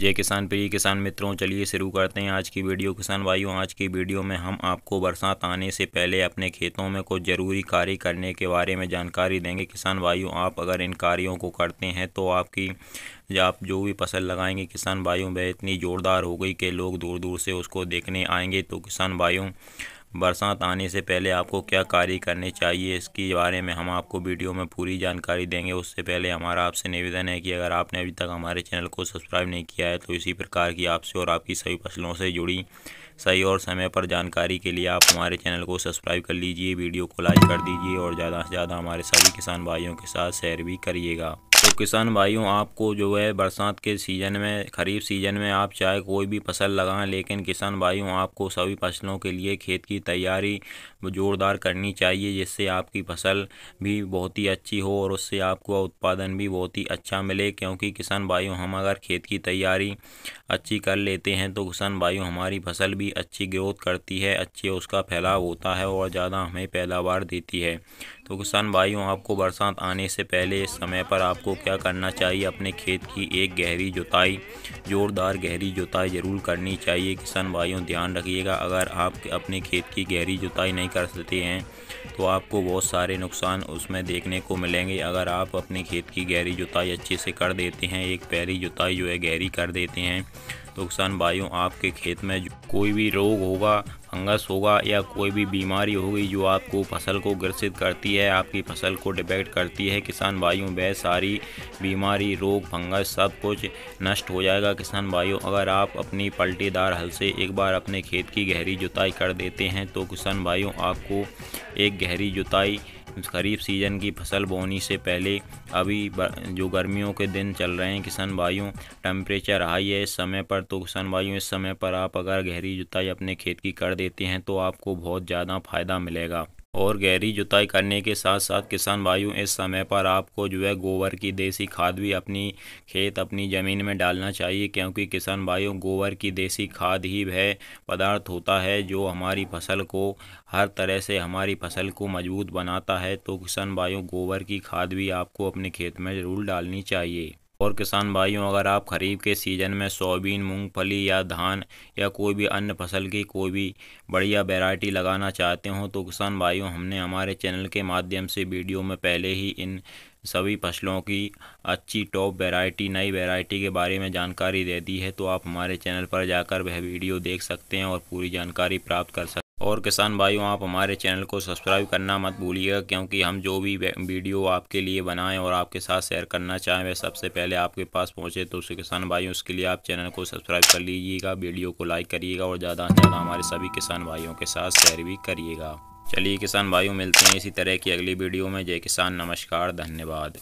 जय किसान प्रिय किसान मित्रों, चलिए शुरू करते हैं आज की वीडियो। किसान भाइयों, आज की वीडियो में हम आपको बरसात आने से पहले अपने खेतों में कुछ ज़रूरी कार्य करने के बारे में जानकारी देंगे। किसान भाइयों, आप अगर इन कार्यों को करते हैं तो आप जो भी फसल लगाएंगे किसान भाइयों, वह इतनी ज़ोरदार हो गई कि लोग दूर दूर से उसको देखने आएंगे। तो किसान भाइयों, बरसात आने से पहले आपको क्या कार्य करने चाहिए, इसके बारे में हम आपको वीडियो में पूरी जानकारी देंगे। उससे पहले हमारा आपसे निवेदन है कि अगर आपने अभी तक हमारे चैनल को सब्सक्राइब नहीं किया है तो इसी प्रकार की आपसे और आपकी सभी फसलों से जुड़ी सही और समय पर जानकारी के लिए आप हमारे चैनल को सब्सक्राइब कर लीजिए, वीडियो को लाइक कर दीजिए और ज़्यादा से ज़्यादा हमारे सभी किसान भाइयों के साथ शेयर भी करिएगा। तो किसान भाइयों, आपको जो है बरसात के सीज़न में, खरीफ सीज़न में आप चाहे कोई भी फसल लगाएं, लेकिन किसान भाइयों आपको सभी फसलों के लिए खेत की तैयारी ज़ोरदार करनी चाहिए, जिससे आपकी फसल भी बहुत ही अच्छी हो और उससे आपको उत्पादन भी बहुत ही अच्छा मिले। क्योंकि किसान भाइयों, हम अगर खेत की तैयारी अच्छी कर लेते हैं तो किसान भाइयों हमारी फसल भी अच्छी ग्रोथ करती है, अच्छे उसका फैलाव होता है और ज़्यादा हमें पैदावार देती है। तो किसान भाइयों, आपको बरसात आने से पहले इस समय पर आपको क्या करना चाहिए, अपने खेत की एक गहरी जुताई, ज़ोरदार गहरी जुताई ज़रूर करनी चाहिए। किसान भाइयों ध्यान रखिएगा, अगर आप अपने खेत की गहरी जुताई नहीं कर सकते हैं तो आपको बहुत सारे नुकसान उसमें देखने को मिलेंगे। अगर आप अपने खेत की गहरी जुताई अच्छे से कर देते हैं, एक पैरी जुताई जो है गहरी कर देते हैं, तो किसान भाइयों आपके खेत में कोई भी रोग होगा, फंगस होगा या कोई भी बीमारी होगी जो आपको फसल को ग्रसित करती है, आपकी फसल को डिफेक्ट करती है, किसान भाइयों वह सारी बीमारी, रोग, फंगस सब कुछ नष्ट हो जाएगा। किसान भाइयों, अगर आप अपनी पलटेदार हल से एक बार अपने खेत की गहरी जुताई कर देते हैं तो किसान भाइयों आपको एक गहरी जुताई खरीफ सीज़न की फसल बोनी से पहले, अभी जो गर्मियों के दिन चल रहे हैं किसान भाइयों, टेम्परेचर हाई है इस समय पर, तो किसान भाइयों इस समय पर आप अगर गहरी जुताई अपने खेत की कर देते हैं तो आपको बहुत ज़्यादा फ़ायदा मिलेगा। और गहरी जुताई करने के साथ साथ किसान भाइयों इस समय पर आपको जो है गोबर की देसी खाद भी अपनी खेत, अपनी ज़मीन में डालना चाहिए। क्योंकि किसान भाइयों गोबर की देसी खाद ही वह पदार्थ होता है जो हमारी फसल को हर तरह से, हमारी फसल को मजबूत बनाता है। तो किसान भाइयों गोबर की खाद भी आपको अपने खेत में ज़रूर डालनी चाहिए। और किसान भाइयों, अगर आप खरीफ के सीज़न में सोयाबीन, मूंगफली या धान या कोई भी अन्य फसल की कोई भी बढ़िया वैरायटी लगाना चाहते हो तो किसान भाइयों हमने हमारे चैनल के माध्यम से वीडियो में पहले ही इन सभी फसलों की अच्छी टॉप वैरायटी, नई वैरायटी के बारे में जानकारी दे दी है। तो आप हमारे चैनल पर जाकर वह वीडियो देख सकते हैं और पूरी जानकारी प्राप्त कर सकते हैं। और किसान भाइयों, आप हमारे चैनल को सब्सक्राइब करना मत भूलिएगा, क्योंकि हम जो भी वीडियो आपके लिए बनाएं और आपके साथ शेयर करना चाहें वह सबसे पहले आपके पास पहुंचे। तो उसे किसान भाइयों उसके लिए आप चैनल को सब्सक्राइब कर लीजिएगा, वीडियो को लाइक करिएगा और ज़्यादा से ज़्यादा हमारे सभी किसान भाइयों के साथ शेयर भी करिएगा। चलिए किसान भाइयों, मिलते हैं इसी तरह की अगली वीडियो में। जय किसान, नमस्कार, धन्यवाद।